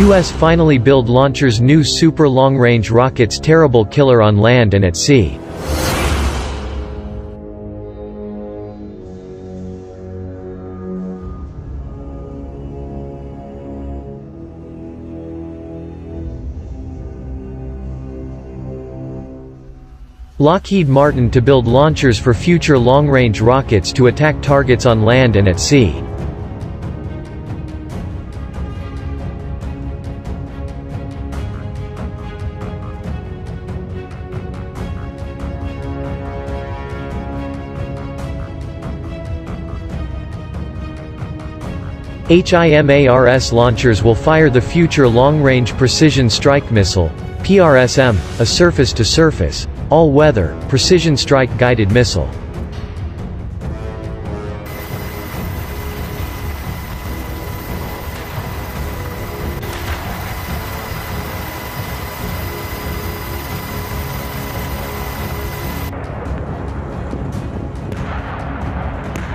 U.S. finally build launcher's new super long-range rockets, terrible killer on land and at sea. Lockheed Martin to build launchers for future long-range rockets to attack targets on land and at sea. HIMARS launchers will fire the future long-range precision strike missile, PRSM, a surface-to-surface, all-weather, precision strike guided missile.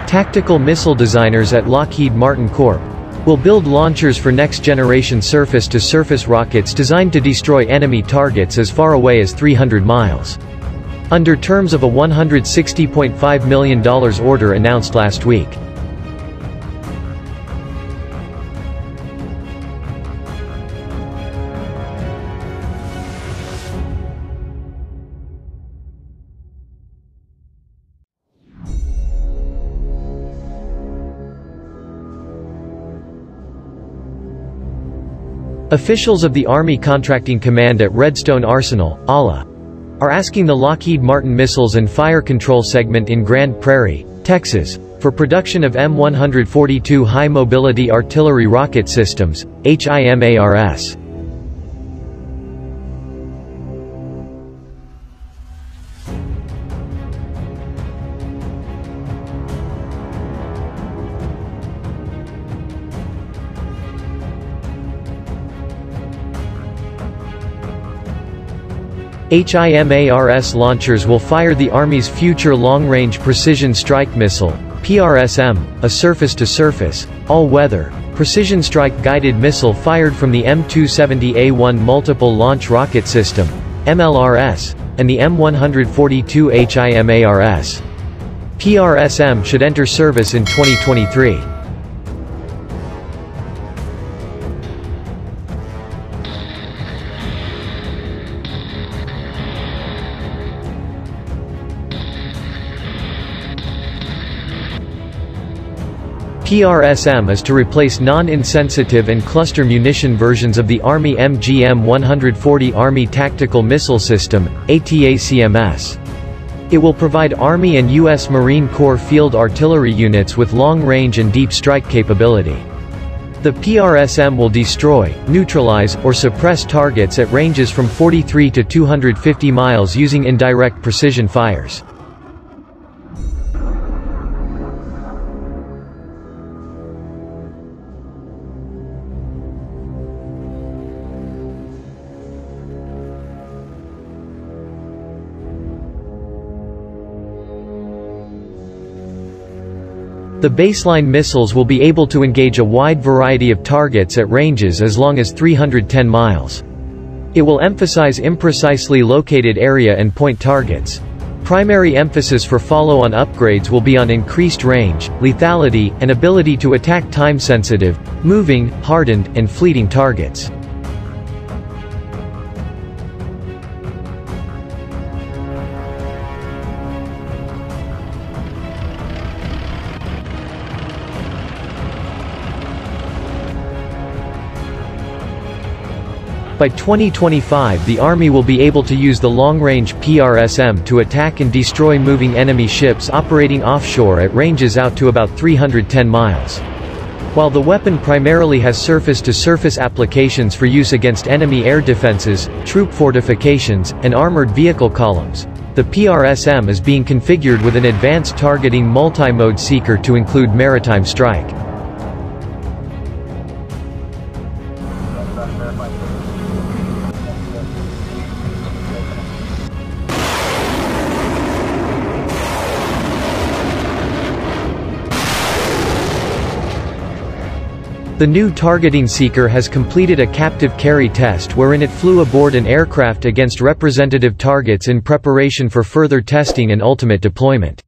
Tactical missile designers at Lockheed Martin Corp. will build launchers for next-generation surface-to-surface rockets designed to destroy enemy targets as far away as 300 miles. Under terms of a $160.5 million order announced last week. Officials of the Army Contracting Command at Redstone Arsenal, ALA, are asking the Lockheed Martin Missiles and Fire Control segment in Grand Prairie, Texas, for production of M142 High Mobility Artillery Rocket Systems, HIMARS. HIMARS launchers will fire the Army's future long-range precision strike missile, PRSM, a surface-to-surface, all-weather, precision strike guided missile fired from the M270A1 multiple launch rocket system, MLRS, and the M142 HIMARS. PRSM should enter service in 2023. PRSM is to replace non-insensitive and cluster munition versions of the Army MGM-140 Army Tactical Missile System, ATACMS. It will provide Army and U.S. Marine Corps field artillery units with long-range and deep strike capability. The PRSM will destroy, neutralize, or suppress targets at ranges from 43 to 250 miles using indirect precision fires. The baseline missiles will be able to engage a wide variety of targets at ranges as long as 310 miles. It will emphasize imprecisely located area and point targets. Primary emphasis for follow-on upgrades will be on increased range, lethality, and ability to attack time-sensitive, moving, hardened, and fleeting targets. By 2025, the Army will be able to use the long-range PRSM to attack and destroy moving enemy ships operating offshore at ranges out to about 310 miles. While the weapon primarily has surface-to-surface applications for use against enemy air defenses, troop fortifications, and armored vehicle columns, the PRSM is being configured with an advanced targeting multi-mode seeker to include maritime strike. The new targeting seeker has completed a captive carry test wherein it flew aboard an aircraft against representative targets in preparation for further testing and ultimate deployment.